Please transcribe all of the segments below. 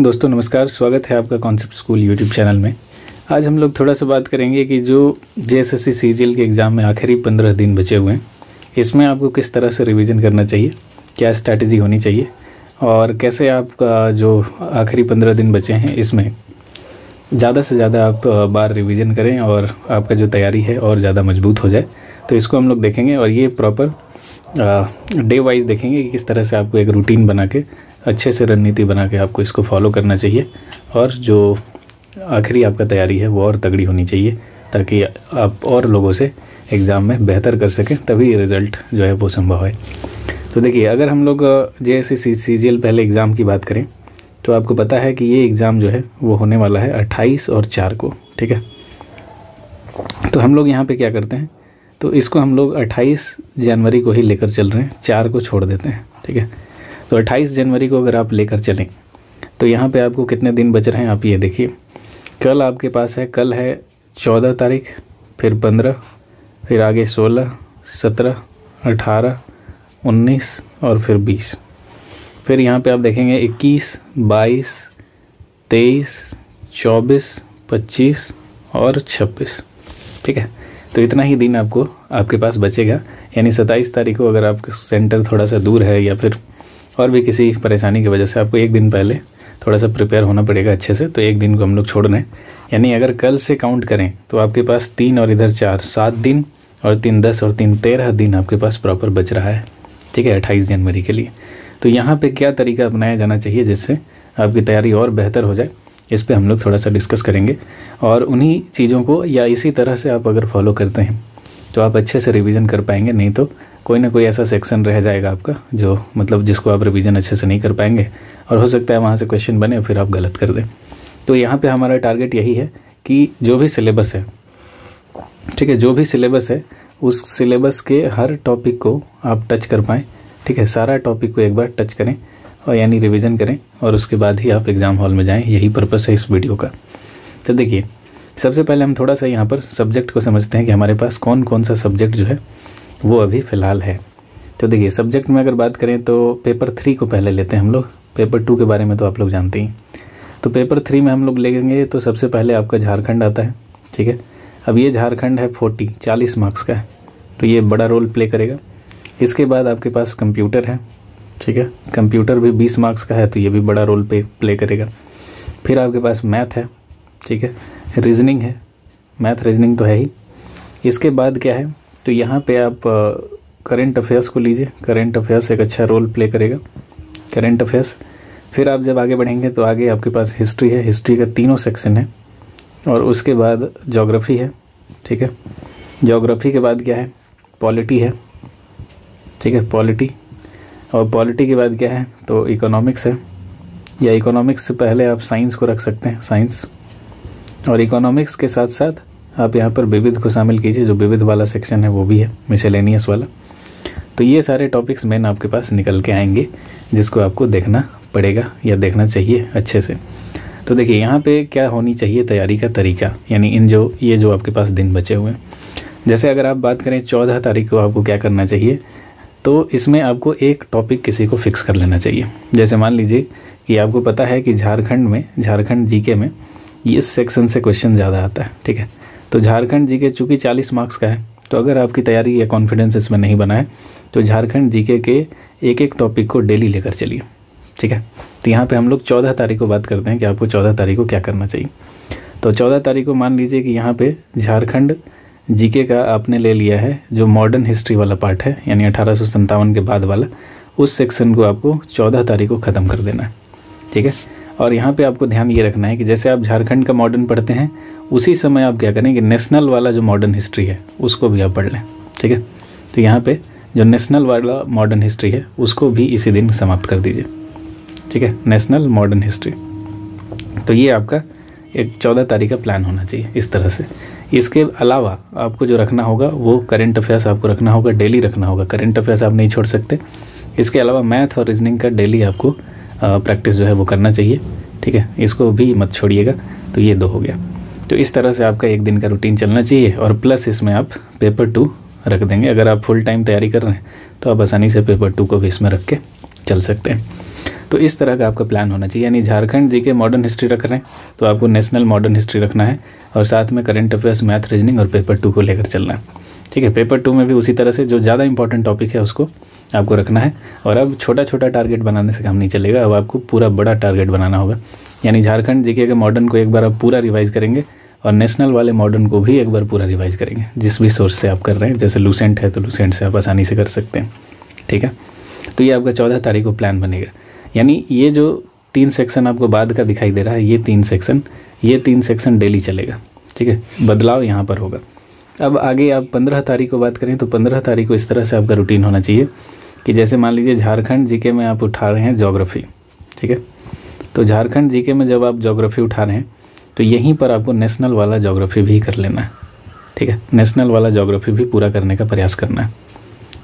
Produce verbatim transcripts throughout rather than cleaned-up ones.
दोस्तों नमस्कार, स्वागत है आपका कॉन्सेप्ट स्कूल यूट्यूब चैनल में। आज हम लोग थोड़ा सा बात करेंगे कि जो जेएसएससी सीजीएल के एग्ज़ाम में आखिरी पंद्रह दिन बचे हुए हैं, इसमें आपको किस तरह से रिवीजन करना चाहिए, क्या स्ट्रैटेजी होनी चाहिए और कैसे आपका जो आखिरी पंद्रह दिन बचे हैं इसमें ज़्यादा से ज़्यादा आप बार रिवीजन करें और आपका जो तैयारी है और ज़्यादा मजबूत हो जाए। तो इसको हम लोग देखेंगे और ये प्रॉपर डे वाइज देखेंगे कि किस तरह से आपको एक रूटीन बना के, अच्छे से रणनीति बना के आपको इसको फॉलो करना चाहिए और जो आखिरी आपका तैयारी है वो और तगड़ी होनी चाहिए ताकि आप और लोगों से एग्ज़ाम में बेहतर कर सकें, तभी रिज़ल्ट जो है वो संभव है। तो देखिए, अगर हम लोग जेएसएससी सीजीएल पहले एग्ज़ाम की बात करें तो आपको पता है कि ये एग्ज़ाम जो है वो होने वाला है अट्ठाईस और चार को, ठीक है। तो हम लोग यहाँ पर क्या करते हैं, तो इसको हम लोग अट्ठाईस जनवरी को ही लेकर चल रहे हैं, चार को छोड़ देते हैं, ठीक है। तो अट्ठाईस जनवरी को अगर आप लेकर चलें तो यहाँ पे आपको कितने दिन बच रहे हैं आप ये देखिए। कल आपके पास है, कल है चौदह तारीख, फिर पंद्रह, फिर आगे सोलह, सत्रह, अठारह, उन्नीस और फिर बीस। फिर यहाँ पे आप देखेंगे इक्कीस, बाईस, तेईस, चौबीस, पच्चीस और छब्बीस, ठीक है। तो इतना ही दिन आपको आपके पास बचेगा, यानी सत्ताईस तारीख को अगर आपका सेंटर थोड़ा सा दूर है या फिर और भी किसी परेशानी की वजह से आपको एक दिन पहले थोड़ा सा प्रिपेयर होना पड़ेगा अच्छे से। तो एक दिन को हम लोग छोड़ रहे हैं, यानी अगर कल से काउंट करें तो आपके पास तीन और इधर चार, सात दिन और तीन दस और तीन तेरह दिन आपके पास प्रॉपर बच रहा है, ठीक है, अट्ठाईस जनवरी के लिए। तो यहाँ पे क्या तरीका अपनाया जाना चाहिए जिससे आपकी तैयारी और बेहतर हो जाए, इस पर हम लोग थोड़ा सा डिस्कस करेंगे। और उन्हीं चीज़ों को या इसी तरह से आप अगर फॉलो करते हैं तो आप अच्छे से रिवीजन कर पाएंगे, नहीं तो कोई ना कोई ऐसा सेक्शन रह जाएगा आपका जो मतलब जिसको आप रिवीजन अच्छे से नहीं कर पाएंगे और हो सकता है वहाँ से क्वेश्चन बने फिर आप गलत कर दें। तो यहाँ पे हमारा टारगेट यही है कि जो भी सिलेबस है, ठीक है, जो भी सिलेबस है उस सिलेबस के हर टॉपिक को आप टच कर पाएँ, ठीक है। सारा टॉपिक को एक बार टच करें और यानी रिविज़न करें और उसके बाद ही आप एग्ज़ाम हॉल में जाएँ, यही पर्पज़ है इस वीडियो का। तो देखिए, सबसे पहले हम थोड़ा सा यहाँ पर सब्जेक्ट को समझते हैं कि हमारे पास कौन कौन सा सब्जेक्ट जो है वो अभी फ़िलहाल है। तो देखिए, सब्जेक्ट में अगर बात करें तो पेपर थ्री को पहले लेते हैं हम लोग, पेपर टू के बारे में तो आप लोग जानते ही। तो पेपर थ्री में हम लोग लेंगे तो सबसे पहले आपका झारखंड आता है, ठीक है। अब ये झारखंड है फोर्टी, चालीस मार्क्स का है, तो ये बड़ा रोल प्ले करेगा। इसके बाद आपके पास कंप्यूटर है, ठीक है, कंप्यूटर भी बीस मार्क्स का है, तो ये भी बड़ा रोल पे प्ले करेगा। फिर आपके पास मैथ है, ठीक है, रीजनिंग है, मैथ रीजनिंग तो है ही। इसके बाद क्या है, तो यहाँ पे आप करंट अफेयर्स को लीजिए, करंट अफेयर्स एक अच्छा रोल प्ले करेगा, करंट अफेयर्स। फिर आप जब आगे बढ़ेंगे तो आगे आपके पास हिस्ट्री है, हिस्ट्री का तीनों सेक्शन है और उसके बाद ज्योग्राफी है, ठीक है। ज्योग्राफी के बाद क्या है, पॉलिटी है, ठीक है, पॉलिटी। और पॉलिटी के बाद क्या है, तो इकोनॉमिक्स है, या इकोनॉमिक्स से पहले आप साइंस को रख सकते हैं, साइंस। और इकोनॉमिक्स के साथ साथ आप यहाँ पर विविध को शामिल कीजिए, जो विविध वाला सेक्शन है वो भी है, मिसेलेनियस वाला। तो ये सारे टॉपिक्स मेन आपके पास निकल के आएंगे जिसको आपको देखना पड़ेगा या देखना चाहिए अच्छे से। तो देखिए, यहाँ पे क्या होनी चाहिए तैयारी का तरीका, यानी इन जो ये जो आपके पास दिन बचे हुए हैं। जैसे अगर आप बात करें चौदह तारीख को आपको क्या करना चाहिए, तो इसमें आपको एक टॉपिक किसी को फिक्स कर लेना चाहिए। जैसे मान लीजिए कि आपको पता है कि झारखंड में, झारखंड जीके में इस सेक्शन से क्वेश्चन ज़्यादा आता है, ठीक है। तो झारखंड जीके चूँकि चालीस मार्क्स का है, तो अगर आपकी तैयारी या कॉन्फिडेंस इसमें नहीं बना है तो झारखंड जीके के एक एक टॉपिक को डेली लेकर चलिए, ठीक है। तो यहाँ पे हम लोग चौदह तारीख को बात करते हैं कि आपको चौदह तारीख को क्या करना चाहिए। तो चौदह तारीख को मान लीजिए कि यहाँ पे झारखंड जीके का आपने ले लिया है जो मॉडर्न हिस्ट्री वाला पार्ट है, यानी अठारह सौ सत्तावन के बाद वाला, उस सेक्शन को आपको चौदह तारीख को ख़त्म कर देना है, ठीक है। और यहाँ पे आपको ध्यान ये रखना है कि जैसे आप झारखंड का मॉडर्न पढ़ते हैं, उसी समय आप क्या करें कि नेशनल वाला जो मॉडर्न हिस्ट्री है उसको भी आप पढ़ लें, ठीक है। तो यहाँ पे जो नेशनल वाला मॉडर्न हिस्ट्री है उसको भी इसी दिन समाप्त कर दीजिए, ठीक है, नेशनल मॉडर्न हिस्ट्री। तो ये आपका एक चौदह तारीख का प्लान होना चाहिए इस तरह से। इसके अलावा आपको जो रखना होगा वो करेंट अफेयर्स आपको रखना होगा, डेली रखना होगा, करेंट अफेयर्स आप नहीं छोड़ सकते। इसके अलावा मैथ और रीजनिंग का डेली आपको प्रैक्टिस जो है वो करना चाहिए, ठीक है, इसको भी मत छोड़िएगा। तो ये दो हो गया। तो इस तरह से आपका एक दिन का रूटीन चलना चाहिए और प्लस इसमें आप पेपर टू रख देंगे। अगर आप फुल टाइम तैयारी कर रहे हैं तो आप आसानी से पेपर टू को भी इसमें रख के चल सकते हैं। तो इस तरह का आपका प्लान होना चाहिए। यानी झारखंड जीके मॉडर्न हिस्ट्री रख रहे हैं तो आपको नेशनल मॉडर्न हिस्ट्री रखना है और साथ में करंट अफेयर्स, मैथ, रीजनिंग और पेपर टू को लेकर चलना है। ठीक है, पेपर टू में भी उसी तरह से जो ज़्यादा इंपॉर्टेंट टॉपिक है उसको आपको रखना है। और अब छोटा छोटा टारगेट बनाने से काम नहीं चलेगा, अब आपको पूरा बड़ा टारगेट बनाना होगा। यानी झारखंड जीके के मॉडर्न को एक बार आप पूरा रिवाइज करेंगे और नेशनल वाले मॉडर्न को भी एक बार पूरा रिवाइज करेंगे जिस भी सोर्स से आप कर रहे हैं। जैसे लूसेंट है तो लूसेंट से आप आसानी से कर सकते हैं। ठीक है, तो ये आपका चौदह तारीख को प्लान बनेगा। यानी ये जो तीन सेक्शन आपको बाद का दिखाई दे रहा है, ये तीन सेक्शन ये तीन सेक्शन डेली चलेगा। ठीक है, बदलाव यहाँ पर होगा। अब आगे आप पंद्रह तारीख को बात करें तो पंद्रह तारीख को इस तरह से आपका रूटीन होना चाहिए कि जैसे मान लीजिए झारखंड जीके में आप उठा रहे हैं ज्योग्राफी। ठीक है, तो झारखंड जीके में जब आप ज्योग्राफी उठा रहे हैं तो यहीं पर आपको नेशनल वाला ज्योग्राफी भी कर लेना है। ठीक है, नेशनल वाला ज्योग्राफी भी पूरा करने का प्रयास करना है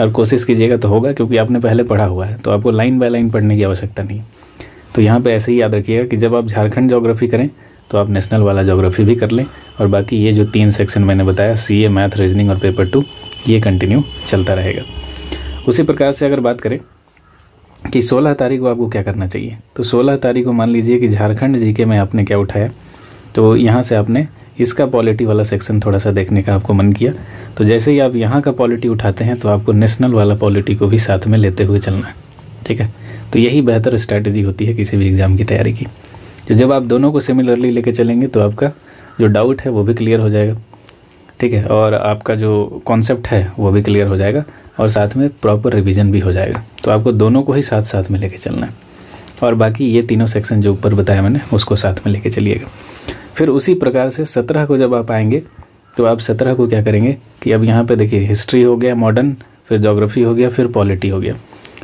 और कोशिश कीजिएगा तो होगा, क्योंकि आपने पहले पढ़ा हुआ है तो आपको लाइन बाय लाइन पढ़ने की आवश्यकता नहीं। तो यहाँ पे ऐसे ही याद रखिएगा कि जब आप झारखंड ज्योग्राफी करें तो आप नेशनल वाला ज्योग्राफी भी कर लें और बाकी ये जो तीन सेक्शन मैंने बताया, सी ए, मैथ, रीजनिंग और पेपर टू, ये कंटिन्यू चलता रहेगा। उसी प्रकार से अगर बात करें कि सोलह तारीख को आपको क्या करना चाहिए, तो सोलह तारीख को मान लीजिए कि झारखंड जीके में आपने क्या उठाया, तो यहाँ से आपने इसका पॉलिटी वाला सेक्शन थोड़ा सा देखने का आपको मन किया। तो जैसे ही आप यहाँ का पॉलिटी उठाते हैं तो आपको नेशनल वाला पॉलिटी को भी साथ में लेते हुए चलना है। ठीक है, तो यही बेहतर स्ट्रैटेजी होती है किसी भी एग्ज़ाम की तैयारी की। तो जब आप दोनों को सिमिलरली लेके चलेंगे तो आपका जो डाउट है वो भी क्लियर हो जाएगा। ठीक है, और आपका जो कॉन्सेप्ट है वो भी क्लियर हो जाएगा और साथ में प्रॉपर रिवीजन भी हो जाएगा। तो आपको दोनों को ही साथ साथ में लेके चलना है और बाकी ये तीनों सेक्शन जो ऊपर बताया मैंने उसको साथ में लेके चलिएगा। फिर उसी प्रकार से सत्रह को जब आप आएंगे तो आप सत्रह को क्या करेंगे कि अब यहाँ पे देखिए हिस्ट्री हो गया, मॉडर्न, फिर ज्योग्राफी हो गया, फिर पॉलिटी हो गया।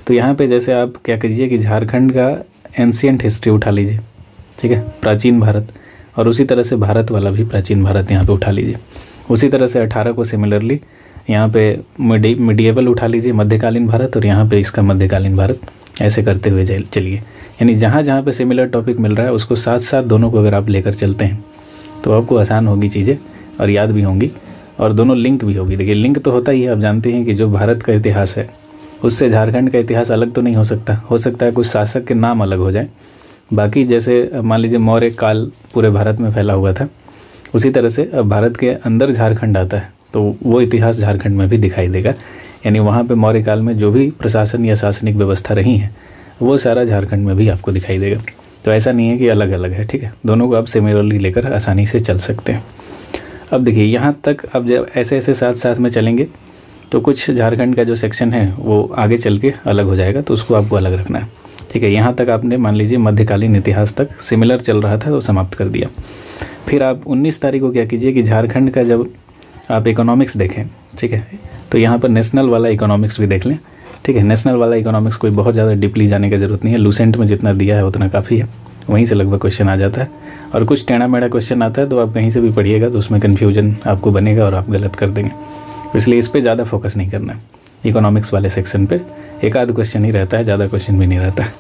तो यहाँ पे जैसे आप क्या कीजिए कि झारखंड का एंशियंट हिस्ट्री उठा लीजिए। ठीक है, प्राचीन भारत, और उसी तरह से भारत वाला भी प्राचीन भारत यहाँ पे उठा लीजिए। उसी तरह से अठारह को सिमिलरली यहाँ पे मिडिएवल उठा लीजिए, मध्यकालीन भारत, और यहाँ पे इसका मध्यकालीन भारत, ऐसे करते हुए चलिए। यानी जहाँ जहाँ पे सिमिलर टॉपिक मिल रहा है उसको साथ साथ दोनों को अगर आप लेकर चलते हैं तो आपको आसान होगी चीज़ें और याद भी होंगी और दोनों लिंक भी होगी। देखिए लिंक तो होता ही है, आप जानते हैं कि जो भारत का इतिहास है उससे झारखंड का इतिहास अलग तो नहीं हो सकता। हो सकता है कुछ शासक के नाम अलग हो जाए, बाकी जैसे मान लीजिए मौर्य काल पूरे भारत में फैला हुआ था, उसी तरह से अब भारत के अंदर झारखंड आता है तो वो इतिहास झारखंड में भी दिखाई देगा। यानी वहाँ पे मौर्य काल में जो भी प्रशासन या शासनिक व्यवस्था रही है वो सारा झारखंड में भी आपको दिखाई देगा। तो ऐसा नहीं है कि अलग अलग है। ठीक है, दोनों को आप सिमिलरली लेकर आसानी से चल सकते हैं। अब देखिए यहाँ तक आप जब ऐसे ऐसे साथ साथ में चलेंगे तो कुछ झारखंड का जो सेक्शन है वो आगे चल के अलग हो जाएगा, तो उसको आपको अलग रखना है। ठीक है, यहाँ तक आपने मान लीजिए मध्यकालीन इतिहास तक सिमिलर चल रहा था तो समाप्त कर दिया। फिर आप उन्नीस तारीख को क्या कीजिए कि झारखंड का जब आप इकोनॉमिक्स देखें, ठीक है, तो यहाँ पर नेशनल वाला इकोनॉमिक्स भी देख लें। ठीक है, नेशनल वाला इकोनॉमिक्स कोई बहुत ज़्यादा डीपली जाने की जरूरत नहीं है, लूसेंट में जितना दिया है उतना काफ़ी है, वहीं से लगभग क्वेश्चन आ जाता है। और कुछ टेढ़ा मेढ़ा क्वेश्चन आता है तो आप कहीं से भी पढ़िएगा तो उसमें कन्फ्यूजन आपको बनेगा और आप गलत कर देंगे, इसलिए इस पर ज़्यादा फोकस नहीं करना है। इकोनॉमिक्स वाले सेक्शन पे एक आध क्वेश्चन ही रहता है, ज़्यादा क्वेश्चन भी नहीं रहता है।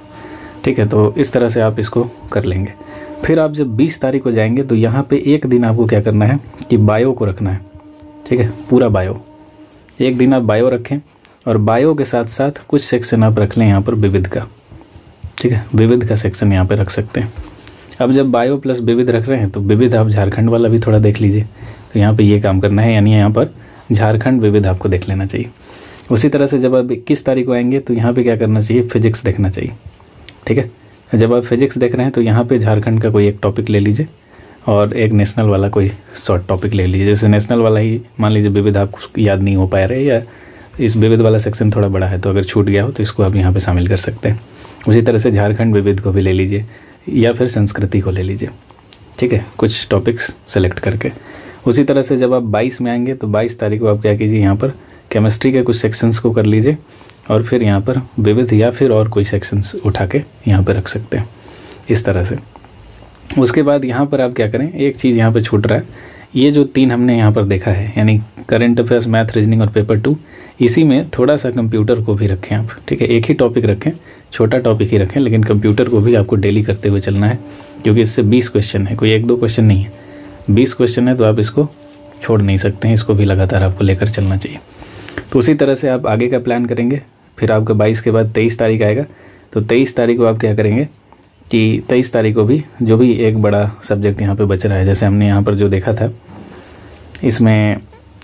ठीक है, तो इस तरह से आप इसको कर लेंगे। फिर आप जब बीस तारीख को जाएंगे तो यहाँ पे एक दिन आपको क्या करना है कि बायो को रखना है। ठीक है, पूरा बायो, एक दिन आप बायो रखें और बायो के साथ साथ कुछ सेक्शन आप रख लें यहाँ पर विविध का। ठीक है, विविध का सेक्शन यहाँ पे रख सकते हैं। अब जब बायो प्लस विविध रख रहे हैं तो विविध आप झारखंड वाला भी थोड़ा देख लीजिए। तो यहाँ पे ये काम करना है, यानी यहाँ पर झारखंड विविध आपको देख लेना चाहिए। उसी तरह से जब आप इक्कीस तारीख को आएंगे तो यहाँ पे क्या करना चाहिए, फिजिक्स देखना चाहिए। ठीक है, जब आप फिजिक्स देख रहे हैं तो यहाँ पे झारखंड का कोई एक टॉपिक ले लीजिए और एक नेशनल वाला कोई शॉर्ट टॉपिक ले लीजिए। जैसे नेशनल वाला ही मान लीजिए विविध आपको याद नहीं हो पा रहे या इस विविध वाला सेक्शन थोड़ा बड़ा है तो अगर छूट गया हो तो इसको आप यहाँ पे शामिल कर सकते हैं। उसी तरह से झारखंड विविध को भी ले लीजिए या फिर संस्कृति को ले लीजिए। ठीक है, कुछ टॉपिक्स सेलेक्ट करके। उसी तरह से जब आप बाईस में आएंगे तो बाईस तारीख को आप क्या कीजिए, यहाँ पर केमिस्ट्री के कुछ सेक्शंस को कर लीजिए और फिर यहाँ पर विविध या फिर और कोई सेक्शंस उठा के यहाँ पर रख सकते हैं इस तरह से। उसके बाद यहाँ पर आप क्या करें, एक चीज़ यहाँ पर छूट रहा है, ये जो तीन हमने यहाँ पर देखा है यानी करंट अफेयर्स, मैथ, रीजनिंग और पेपर टू, इसी में थोड़ा सा कंप्यूटर को भी रखें आप। ठीक है, एक ही टॉपिक रखें, छोटा टॉपिक ही रखें, लेकिन कंप्यूटर को भी आपको डेली करते हुए चलना है क्योंकि इससे बीस क्वेश्चन है, कोई एक दो क्वेश्चन नहीं है, बीस क्वेश्चन है तो आप इसको छोड़ नहीं सकते हैं, इसको भी लगातार आपको लेकर चलना चाहिए। तो उसी तरह से आप आगे का प्लान करेंगे। फिर आपका बाईस के बाद तेईस तारीख आएगा तो तेईस तारीख को आप क्या करेंगे कि तेईस तारीख को भी जो भी एक बड़ा सब्जेक्ट यहाँ पे बच रहा है, जैसे हमने यहाँ पर जो देखा था इसमें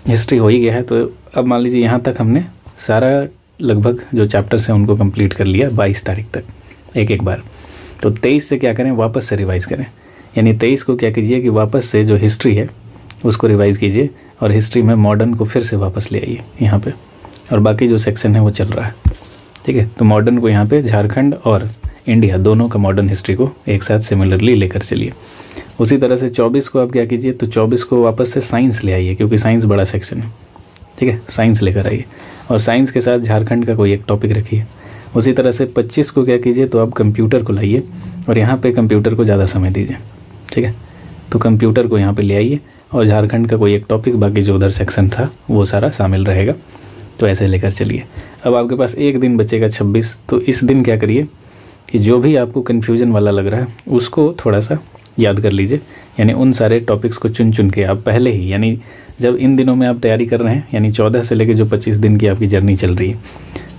हिस्ट्री हो ही गया है, तो अब मान लीजिए यहाँ तक हमने सारा लगभग जो चैप्टर्स हैं उनको कंप्लीट कर लिया बाईस तारीख तक एक एक बार। तो तेईस से क्या करें, वापस से रिवाइज़ करें, यानी तेईस को क्या कीजिए कि वापस से जो हिस्ट्री है उसको रिवाइज़ कीजिए और हिस्ट्री में मॉडर्न को फिर से वापस ले आइए यहाँ पे, और बाकी जो सेक्शन है वो चल रहा है, ठीक है। तो मॉडर्न को यहाँ पे झारखंड और इंडिया दोनों का मॉडर्न हिस्ट्री को एक साथ सिमिलरली लेकर चलिए। उसी तरह से चौबीस को आप क्या कीजिए, तो चौबीस को वापस से साइंस ले आइए, क्योंकि साइंस बड़ा सेक्शन है, ठीक है, साइंस लेकर आइए और साइंस के साथ झारखंड का कोई एक टॉपिक रखिए। उसी तरह से पच्चीस को क्या कीजिए, तो आप कंप्यूटर को लाइए और यहाँ पे कंप्यूटर को ज़्यादा समय दीजिए, ठीक है। तो कंप्यूटर को यहाँ पे ले आइए और झारखंड का कोई एक टॉपिक, बाकी जो उधर सेक्शन था वो सारा शामिल रहेगा, तो ऐसे लेकर चलिए। अब आपके पास एक दिन बचेगा छब्बीस, तो इस दिन क्या करिए कि जो भी आपको कन्फ्यूजन वाला लग रहा है उसको थोड़ा सा याद कर लीजिए, यानी उन सारे टॉपिक्स को चुन चुन के आप पहले ही, यानी जब इन दिनों में आप तैयारी कर रहे हैं, यानी चौदह से लेकर जो पच्चीस दिन की आपकी जर्नी चल रही है,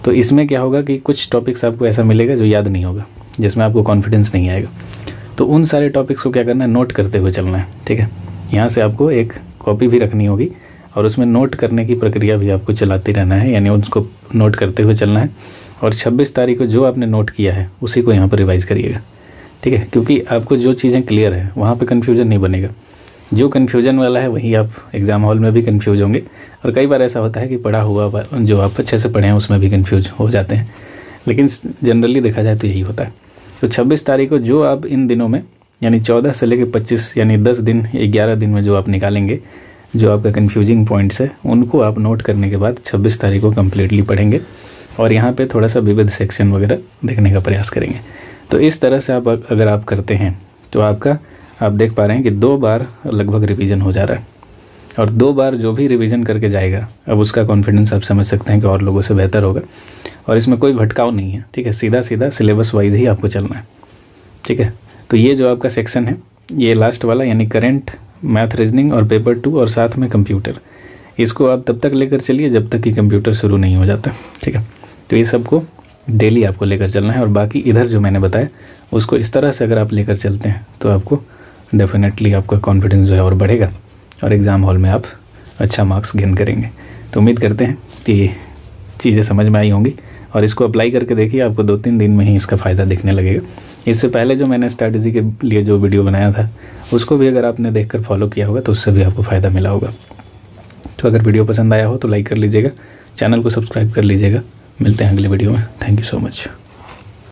तो इसमें क्या होगा कि कुछ टॉपिक्स आपको ऐसा मिलेगा जो याद नहीं होगा, जिसमें आपको कॉन्फिडेंस नहीं आएगा, तो उन सारे टॉपिक्स को क्या करना है, नोट करते हुए चलना है, ठीक है। यहाँ से आपको एक कॉपी भी रखनी होगी और उसमें नोट करने की प्रक्रिया भी आपको चलाते रहना है, यानी उसको नोट करते हुए चलना है। और छब्बीस तारीख को जो आपने नोट किया है उसी को यहाँ पर रिवाइज करिएगा, ठीक है, क्योंकि आपको जो चीज़ें क्लियर है वहाँ पे कन्फ्यूजन नहीं बनेगा। जो कन्फ्यूजन वाला है वही आप एग्ज़ाम हॉल में भी कन्फ्यूज होंगे, और कई बार ऐसा होता है कि पढ़ा हुआ जो आप अच्छे से पढ़े हैं उसमें भी कन्फ्यूज हो जाते हैं, लेकिन जनरली देखा जाए तो यही होता है। तो छब्बीस तारीख को जो आप इन दिनों में, यानी चौदह से लेकर पच्चीस, यानी दस दिन ग्यारह दिन में जो आप निकालेंगे जो आपका कन्फ्यूजिंग पॉइंट्स है, उनको आप नोट करने के बाद छब्बीस तारीख को कम्प्लीटली पढ़ेंगे और यहाँ पर थोड़ा सा विविध सेक्शन वगैरह देखने का प्रयास करेंगे। तो इस तरह से आप अगर आप करते हैं तो आपका आप देख पा रहे हैं कि दो बार लगभग रिवीजन हो जा रहा है, और दो बार जो भी रिवीजन करके जाएगा अब उसका कॉन्फिडेंस आप समझ सकते हैं कि और लोगों से बेहतर होगा, और इसमें कोई भटकाव नहीं है, ठीक है, सीधा सीधा सिलेबस वाइज ही आपको चलना है, ठीक है। तो ये जो आपका सेक्शन है, ये लास्ट वाला यानी करेंट मैथ रीजनिंग और पेपर टू और साथ में कंप्यूटर, इसको आप तब तक लेकर चलिए जब तक कि कंप्यूटर शुरू नहीं हो जाता, ठीक है। तो ये सबको डेली आपको लेकर चलना है, और बाकी इधर जो मैंने बताया उसको इस तरह से अगर आप लेकर चलते हैं तो आपको डेफिनेटली आपका कॉन्फिडेंस जो है और बढ़ेगा, और एग्ज़ाम हॉल में आप अच्छा मार्क्स गेन करेंगे। तो उम्मीद करते हैं कि चीज़ें समझ में आई होंगी, और इसको अप्लाई करके देखिए, आपको दो तीन दिन में ही इसका फ़ायदा दिखने लगेगा। इससे पहले जो मैंने स्ट्रैटेजी के लिए जो वीडियो बनाया था उसको भी अगर आपने देख कर फॉलो किया होगा तो उससे भी आपको फ़ायदा मिला होगा। तो अगर वीडियो पसंद आया हो तो लाइक कर लीजिएगा, चैनल को सब्सक्राइब कर लीजिएगा। मिलते हैं अगले वीडियो में। Thank you so much.